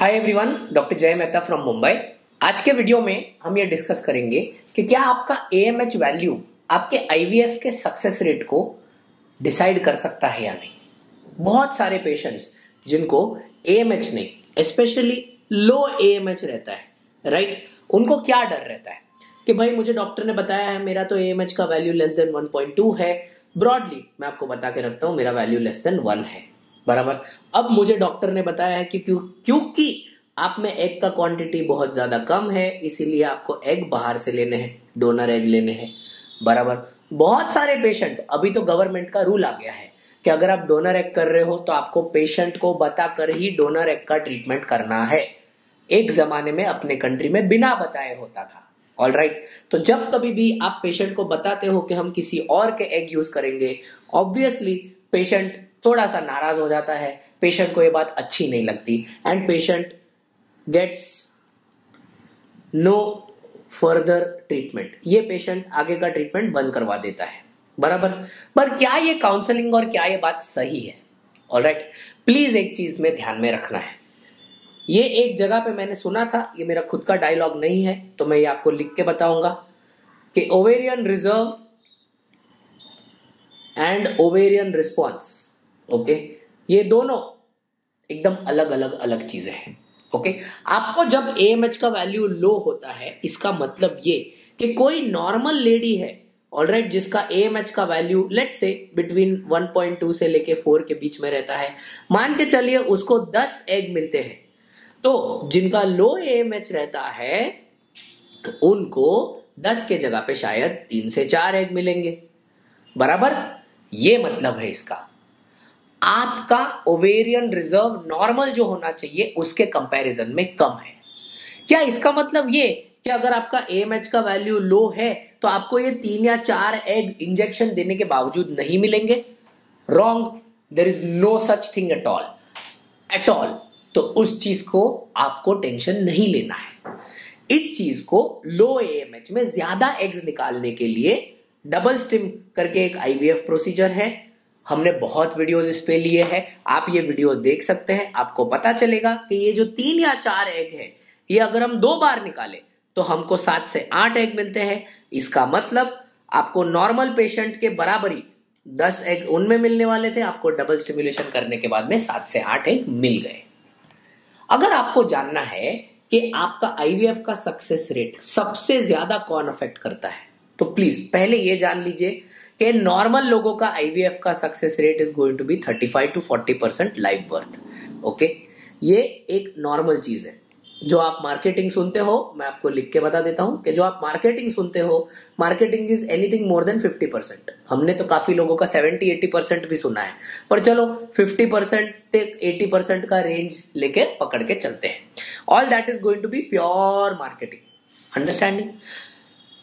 Hi everyone, doctor जय Mehta from Mumbai. आज के वीडियो में हम ये डिस्कस करेंगे कि क्या आपका AMH वैल्यू आपके IVF के सक्सेस रेट को डिसाइड कर सकता है या नहीं। बहुत सारे पेशेंट्स जिनको AMH नहीं, स्पेशली लो AMH रहता है, राइट, उनको क्या डर रहता है कि भाई मुझे डॉक्टर ने बताया है मेरा तो AMH का वैल्यू लेस देन 1.2 है। ब्रॉडली मैं आपको बता के रखता हूँ मेरा वैल्यू लेस देन 1 है, बराबर। अब मुझे डॉक्टर ने बताया है कि क्योंकि आप में एग का क्वांटिटी बहुत ज्यादा कम है, इसीलिए आपको एग बाहर से लेने हैं, डोनर एग लेने हैं, बराबर। बहुत सारे पेशेंट, अभी तो गवर्नमेंट का रूल आ गया है कि अगर आप डोनर एग कर रहे हो तो आपको पेशेंट को बताकर ही डोनर एग का ट्रीटमेंट करना है। एक जमाने में अपने कंट्री में बिना बताए होता था, ऑल राइट। तो जब कभी भी आप पेशेंट को बताते हो कि हम किसी और के एग यूज करेंगे, ऑब्वियसली पेशेंट थोड़ा सा नाराज हो जाता है, पेशेंट को ये बात अच्छी नहीं लगती, and patient gets no further treatment. ये पेशेंट आगे का ट्रीटमेंट बंद करवा देता है, बराबर। पर क्या ये काउंसलिंग और क्या ये बात सही है? ऑलराइट, प्लीज एक चीज में ध्यान में रखना है। ये एक जगह पे मैंने सुना था, ये मेरा खुद का डायलॉग नहीं है तो मैं ये आपको लिख के बताऊंगा कि ovarian reserve and ovarian response, okay, ये दोनों एकदम अलग चीजें हैं, ओके। आपको जब AMH का वैल्यू लो होता है, इसका मतलब ये कि कोई नॉर्मल लेडी है, ऑलराइट, जिसका AMH का वैल्यू लेट्स से बिटवीन 1.2 से लेके 4 के बीच में रहता है, मान के चलिए उसको 10 एग मिलते हैं, तो जिनका लो AMH रहता है उनको 10 के जगह पे शायद 3 से 4 एग मिलेंगे, बराबर। ये मतलब है इसका। आपका ओवेरियन रिजर्व नॉर्मल जो होना चाहिए उसके कंपैरिजन में कम है। क्या इसका मतलब ये कि अगर आपका AMH का वैल्यू लो है तो आपको ये 3 या 4 एग इंजेक्शन देने के बावजूद नहीं मिलेंगे? Wrong, there is no such thing at all. तो उस चीज को आपको टेंशन नहीं लेना है। इस चीज को लो AMH में ज्यादा एग्स निकालने के लिए डबल स्टिम करके एक IVF प्रोसीजर है, हमने बहुत वीडियोस इस पे लिए हैं, आप ये वीडियोस देख सकते हैं, आपको पता चलेगा कि ये जो 3 या 4 एग है ये अगर हम 2 बार निकाले तो हमको 7 से 8 एग मिलते हैं। इसका मतलब आपको नॉर्मल पेशेंट के बराबरी 10 एग उनमें मिलने वाले थे, आपको डबल स्टिमुलेशन करने के बाद में 7 से 8 एग मिल गए। अगर आपको जानना है कि आपका IVF का सक्सेस रेट सबसे ज्यादा कौन अफेक्ट करता है, तो प्लीज पहले ये जान लीजिए के नॉर्मल लोगों का IVF का success rate is going to be 35 to 40% live birth, okay. ये एक नॉर्मल चीज है जो आप मार्केटिंग सुनते हो। मैं आपको लिख के बता देता हूं कि जो आप मार्केटिंग सुनते हो, marketing is anything more than 50%। हमने तो काफी लोगों का 70-80% भी सुना है, पर चलो 50% से 80% का रेंज लेके पकड़ के चलते हैं। All that is going to be pure marketing, understanding.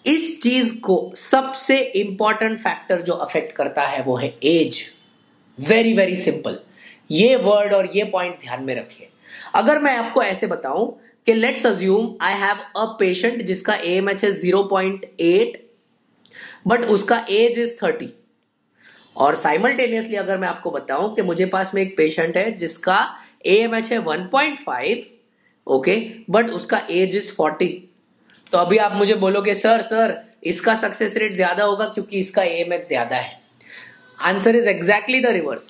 इस चीज को सबसे इंपॉर्टेंट फैक्टर जो अफेक्ट करता है वो है एज। वेरी वेरी सिंपल, ये वर्ड और ये पॉइंट ध्यान में रखिए। अगर मैं आपको ऐसे बताऊं कि let's assume I have a patient जिसका AMH है 0.8 बट उसका एज इज 30, और साइमल्टेनियसली अगर मैं आपको बताऊं कि मुझे पास में एक पेशेंट है जिसका AMH है 1.5, ओके, बट उसका एज इज 40, तो अभी आप मुझे बोलोगे सर इसका सक्सेस रेट ज्यादा होगा क्योंकि इसका AMH ज्यादा है। Answer is exactly the reverse.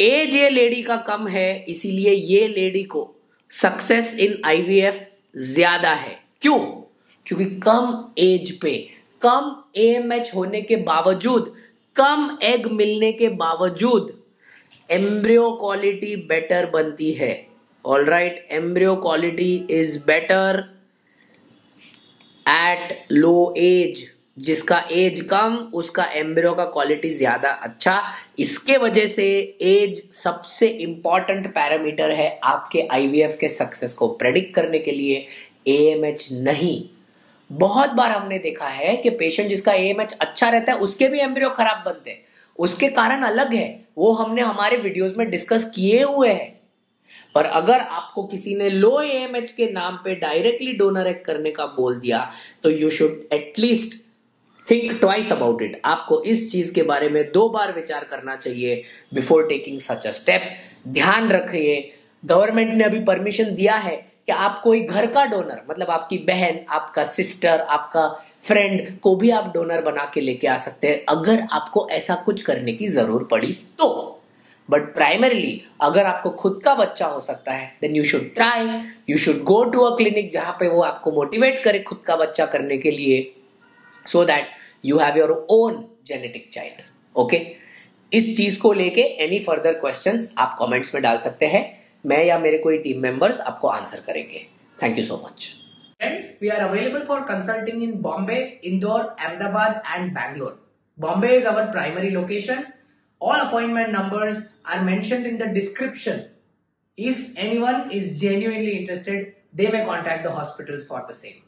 Age ये लेडी का कम है, इसीलिए ये लेडी को सक्सेस इन IVF ज्यादा है। क्यों? क्योंकि कम एज पे, कम AMH होने के बावजूद, कम एग मिलने के बावजूद एम्ब्रियो क्वालिटी बेटर बनती है, all right. Embryo quality is better at low age. जिसका एज कम उसका एम्ब्रियो का क्वालिटी ज्यादा अच्छा। इसके वजह से एज सबसे इंपॉर्टेंट पैरामीटर है आपके IVF के सक्सेस को प्रेडिक्ट करने के लिए, AMH नहीं। बहुत बार हमने देखा है कि पेशेंट जिसका AMH अच्छा रहता है उसके भी एम्ब्रियो खराब बनते हैं, उसके कारण अलग है, वो हमने हमारे वीडियोज में डिस्कस किए हुए हैं। पर अगर आपको किसी ने लो AMH के नाम पे डायरेक्टली डोनर एग करने का बोल दिया तो you should at least think twice about it. आपको इस चीज के बारे में 2 बार विचार करना चाहिए before taking such a step. ध्यान रखिए, गवर्नमेंट ने अभी परमिशन दिया है कि आप कोई घर का डोनर, मतलब आपकी बहन, आपका सिस्टर, आपका फ्रेंड को भी आप डोनर बना के लेके आ सकते हैं अगर आपको ऐसा कुछ करने की जरूर पड़ी तो। बट प्राइमरीली अगर आपको खुद का बच्चा हो सकता है then you should try, you should go to a clinic जहां पे वो आपको मोटिवेट करे खुद का बच्चा करने के लिए, so that you have your own genetic child. Okay, इस चीज को लेके एनी फर्दर क्वेश्चंस आप कमेंट्स में डाल सकते हैं, मैं या मेरे कोई टीम मेंबर्स आपको आंसर करेंगे। Thank you so much friends. We are available for consulting in Bombay, Indore, Ahmedabad and Bangalore. Bombay is our primary location. All appointment numbers are mentioned in the description. If anyone is genuinely interested, they may contact the hospitals for the same.